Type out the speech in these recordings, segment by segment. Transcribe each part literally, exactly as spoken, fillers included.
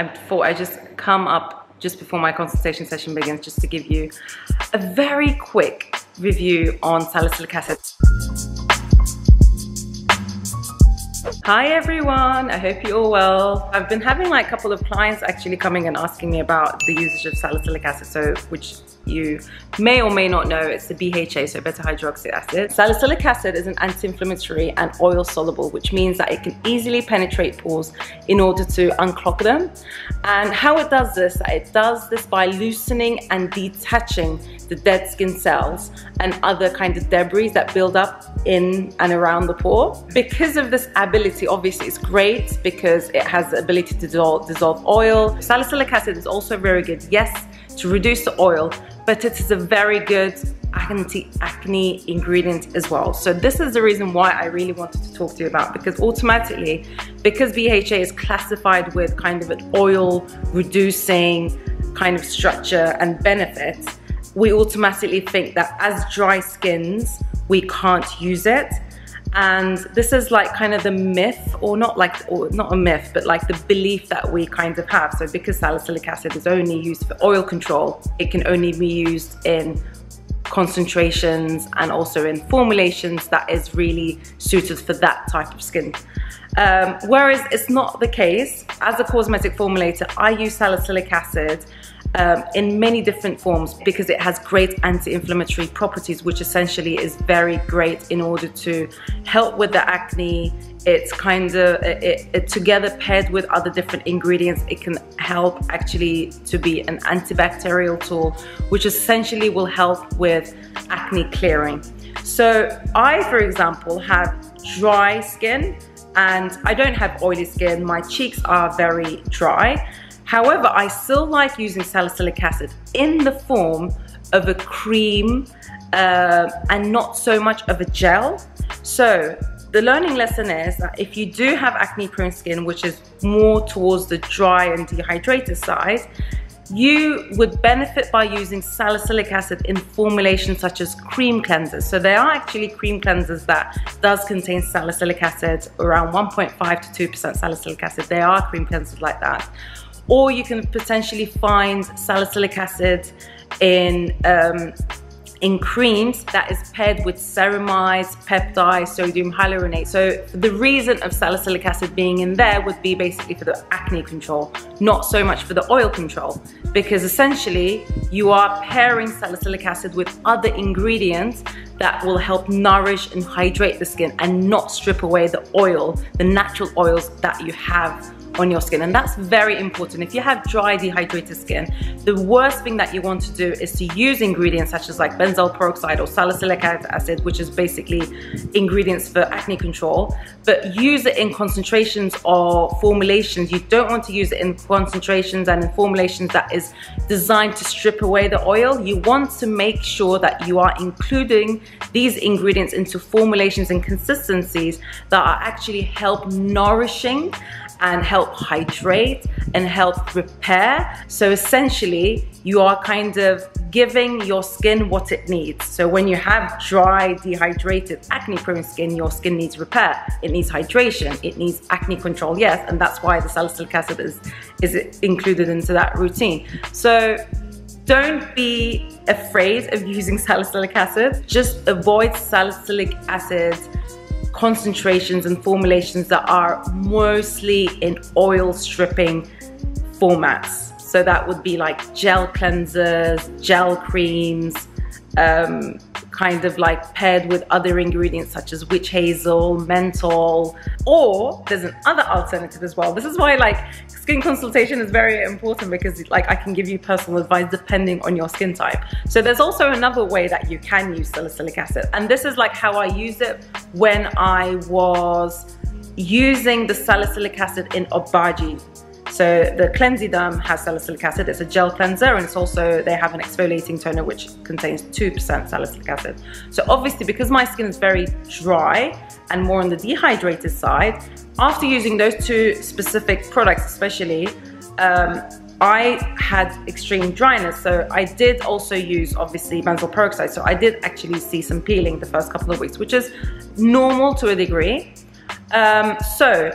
I thought I just come up just before my consultation session begins, just to give you a very quick review on salicylic acid. Hi everyone, I hope you're all well. I've been having like a couple of clients actually coming and asking me about the usage of salicylic acid, so which you may or may not know, it's the B H A, so beta hydroxy acid. Salicylic acid is an anti-inflammatory and oil soluble, which means that it can easily penetrate pores in order to unclog them. And how it does this, it does this by loosening and detaching the dead skin cells and other kind of debris that build up in and around the pore. Because of this ability, obviously it's great because it has the ability to dissolve, dissolve oil. Salicylic acid is also very good, yes, to reduce the oil, but it is a very good anti-acne ingredient as well. So this is the reason why I really wanted to talk to you about, because automatically, because B H A is classified with kind of an oil reducing kind of structure and benefits, we automatically think that as dry skins, we can't use it. And this is like kind of the myth, or not like, or not a myth, but like the belief that we kind of have. So because salicylic acid is only used for oil control, it can only be used in concentrations and also in formulations that is really suited for that type of skin. Um, whereas it's not the case. As a cosmetic formulator, I use salicylic acid Um, in many different forms because it has great anti-inflammatory properties, which essentially is very great in order to help with the acne. It's kind of, it, it together paired with other different ingredients, it can help actually to be an antibacterial tool, which essentially will help with acne clearing. So I, for example, have dry skin and I don't have oily skin. My cheeks are very dry. However, I still like using salicylic acid in the form of a cream uh, and not so much of a gel. So the learning lesson is that if you do have acne-prone skin, which is more towards the dry and dehydrated side, you would benefit by using salicylic acid in formulations such as cream cleansers. So there are actually cream cleansers that does contain salicylic acid, around one point five to two percent salicylic acid. There are cream cleansers like that. Or you can potentially find salicylic acid in, um, in creams that is paired with ceramides, peptides, sodium hyaluronate. So the reason of salicylic acid being in there would be basically for the acne control, not so much for the oil control, because essentially you are pairing salicylic acid with other ingredients that will help nourish and hydrate the skin and not strip away the oil, the natural oils that you have on your skin. And that's very important. If you have dry, dehydrated skin, the worst thing that you want to do is to use ingredients such as like benzoyl peroxide or salicylic acid, which is basically ingredients for acne control, but use it in concentrations or formulations. You don't want to use it in concentrations and in formulations that is designed to strip away the oil. You want to make sure that you are including these ingredients into formulations and consistencies that are actually help nourishing and help hydrate and help repair. So essentially, you are kind of giving your skin what it needs. So when you have dry, dehydrated, acne-prone skin, your skin needs repair, it needs hydration, it needs acne control, yes, and that's why the salicylic acid is, is included into that routine. So don't be afraid of using salicylic acid, just avoid salicylic acid concentrations and formulations that are mostly in oil stripping formats. So that would be like gel cleansers, gel creams, um, kind of like paired with other ingredients such as witch hazel, menthol, or there's another alternative as well. This is why like skin consultation is very important, because like I can give you personal advice depending on your skin type. So there's also another way that you can use salicylic acid. And this is like how I used it when I was using the salicylic acid in Obagi. So the Cleansiderm has salicylic acid, it's a gel cleanser, and it's also, they have an exfoliating toner which contains two percent salicylic acid. So obviously because my skin is very dry and more on the dehydrated side, after using those two specific products especially, um, I had extreme dryness. So I did also use obviously benzoyl peroxide, so I did actually see some peeling the first couple of weeks, which is normal to a degree. Um, so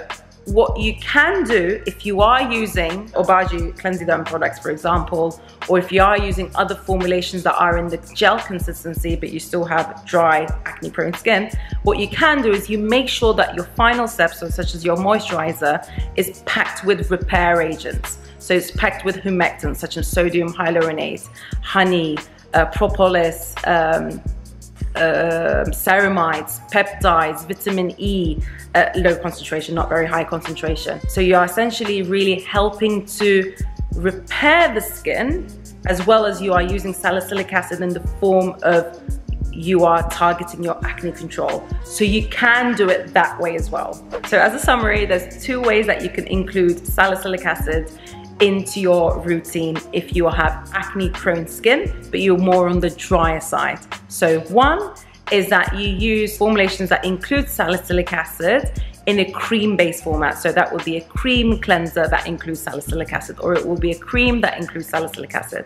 What you can do if you are using Obagi Cleansiderm products, for example, or if you are using other formulations that are in the gel consistency but you still have dry, acne-prone skin, what you can do is you make sure that your final steps, such as your moisturizer, is packed with repair agents. So it's packed with humectants such as sodium hyaluronate, honey, uh, propolis, um, Uh, ceramides, peptides, vitamin E at low concentration, not very high concentration. So you are essentially really helping to repair the skin, as well as you are using salicylic acid in the form of you are targeting your acne control. So you can do it that way as well. So as a summary, there's two ways that you can include salicylic acid into your routine if you have acne prone skin but you're more on the drier side. So one is that you use formulations that include salicylic acid in a cream based format, so that would be a cream cleanser that includes salicylic acid, or it will be a cream that includes salicylic acid.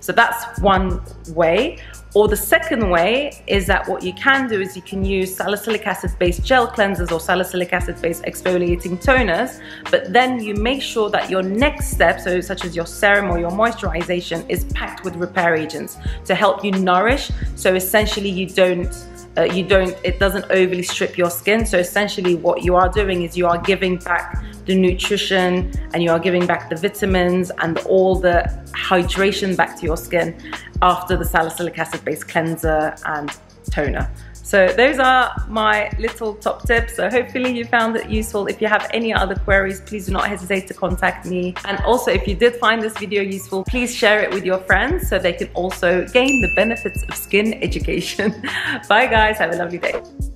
So that's one way. Or the second way is that what you can do is you can use salicylic acid-based gel cleansers or salicylic acid-based exfoliating toners, but then you make sure that your next step, so such as your serum or your moisturization, is packed with repair agents to help you nourish. So essentially you don't, uh, you don't, it doesn't overly strip your skin. So essentially what you are doing is you are giving back the nutrition and you are giving back the vitamins and all the hydration back to your skin after the salicylic acid based cleanser and toner. So those are my little top tips. So hopefully you found it useful. If you have any other queries, please do not hesitate to contact me. And also, if you did find this video useful, please share it with your friends so they can also gain the benefits of skin education. Bye guys, have a lovely day.